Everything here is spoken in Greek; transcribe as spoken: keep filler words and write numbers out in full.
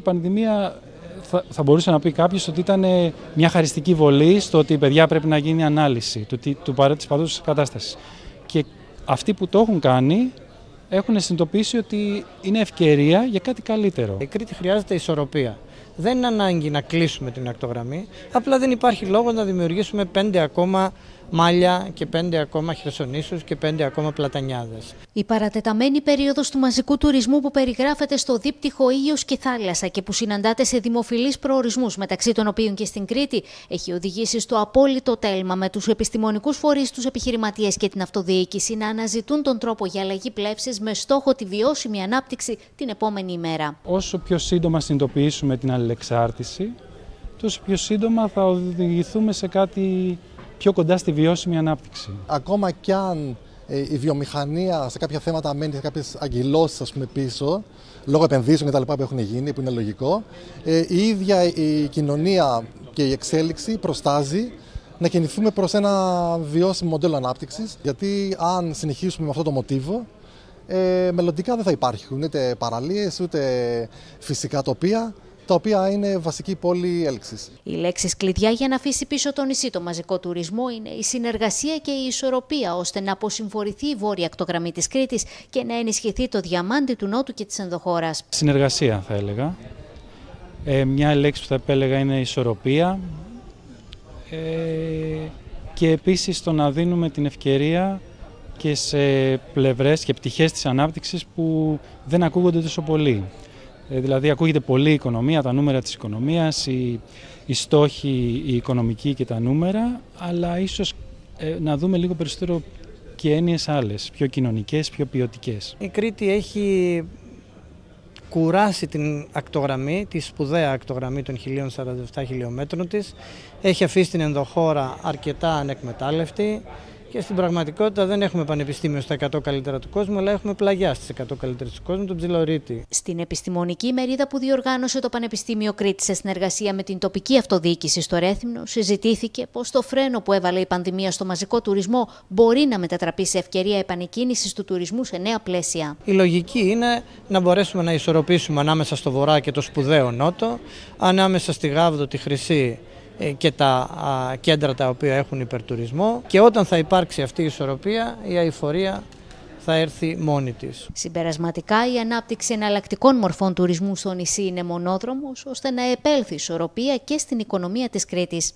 Η πανδημία θα, θα μπορούσε να πει κάποιος ότι ήταν μια χαριστική βολή στο ότι η παιδιά πρέπει να γίνει ανάλυση του, του, του, της παρούσας κατάστασης. Και αυτοί που το έχουν κάνει έχουν συνειδητοποιήσει ότι είναι ευκαιρία για κάτι καλύτερο. Η Κρήτη χρειάζεται ισορροπία. Δεν είναι ανάγκη να κλείσουμε την ακτογραμμή, απλά δεν υπάρχει λόγο να δημιουργήσουμε πέντε ακόμα Μάλια και πέντε ακόμα Χερσονήσους και πέντε ακόμα Πλατανιάδες. Η παρατεταμένη περίοδος του μαζικού τουρισμού που περιγράφεται στο δίπτυχο Ήλιος και Θάλασσα και που συναντάται σε δημοφιλείς προορισμούς, μεταξύ των οποίων και στην Κρήτη, έχει οδηγήσει στο απόλυτο τέλμα, με τους επιστημονικούς φορείς, τους επιχειρηματίες και την αυτοδιοίκηση να αναζητούν τον τρόπο για αλλαγή πλεύσης με στόχο τη βιώσιμη ανάπτυξη την επόμενη ημέρα. Όσο πιο σύντομα συνειδητοποιήσουμε την αλληλεξάρτηση, τόσο πιο σύντομα θα οδηγηθούμε σε κάτι πιο κοντά στη βιώσιμη ανάπτυξη. Ακόμα κι αν ε, η βιομηχανία σε κάποια θέματα μένει σε κάποιες αγκυλώσεις, ας πούμε, πίσω, λόγω επενδύσεων και τα λοιπά που έχουν γίνει, που είναι λογικό, ε, η ίδια η κοινωνία και η εξέλιξη προστάζει να κινηθούμε προς ένα βιώσιμο μοντέλο ανάπτυξης, γιατί αν συνεχίσουμε με αυτό το μοτίβο, ε, μελλοντικά δεν θα υπάρχουν ούτε παραλίες, ούτε φυσικά τοπία, τα οποία είναι βασική πόλη έλξης. Οι λέξεις κλειδιά για να αφήσει πίσω το νησί το μαζικό τουρισμό είναι η συνεργασία και η ισορροπία, ώστε να αποσυμφορηθεί η βόρεια ακτογραμμή της Κρήτης και να ενισχυθεί το διαμάντι του νότου και της ενδοχώρας. Συνεργασία θα έλεγα. Ε, μια λέξη που θα επέλεγα είναι ισορροπία. Ε, και επίσης το να δίνουμε την ευκαιρία και σε πλευρές και πτυχές της ανάπτυξης που δεν ακούγονται τόσο πολύ. Δηλαδή ακούγεται πολύ η οικονομία, τα νούμερα της οικονομίας, οι, οι στόχοι, οι οικονομικοί και τα νούμερα, αλλά ίσως ε, να δούμε λίγο περισσότερο και έννοιες άλλες, πιο κοινωνικές, πιο ποιοτικές. Η Κρήτη έχει κουράσει την ακτογραμμή, τη σπουδαία ακτογραμμή των χίλιων σαράντα επτά χιλιόμετρων της, έχει αφήσει την ενδοχώρα αρκετά ανεκμετάλλευτη, και στην πραγματικότητα δεν έχουμε πανεπιστήμιο στα εκατό καλύτερα του κόσμου, αλλά έχουμε πλαγιά στις εκατό καλύτερες του κόσμου, τον Ψηλορίτη. Στην επιστημονική ημερίδα που διοργάνωσε το Πανεπιστήμιο Κρήτης σε συνεργασία με την τοπική αυτοδιοίκηση στο Ρέθυμνο, συζητήθηκε πως το φρένο που έβαλε η πανδημία στο μαζικό τουρισμό μπορεί να μετατραπεί σε ευκαιρία επανεκκίνησης του τουρισμού σε νέα πλαίσια. Η λογική είναι να μπορέσουμε να ισορροπήσουμε ανάμεσα στο βορρά και το σπουδαίο νότο, ανάμεσα στη Γάβδο, τη Χρυσή και τα κέντρα τα οποία έχουν υπερτουρισμό, και όταν θα υπάρξει αυτή η ισορροπία, η αειφορία θα έρθει μόνη της. Συμπερασματικά, η ανάπτυξη εναλλακτικών μορφών τουρισμού στο νησί είναι μονόδρομος, ώστε να επέλθει ισορροπία και στην οικονομία της Κρήτης.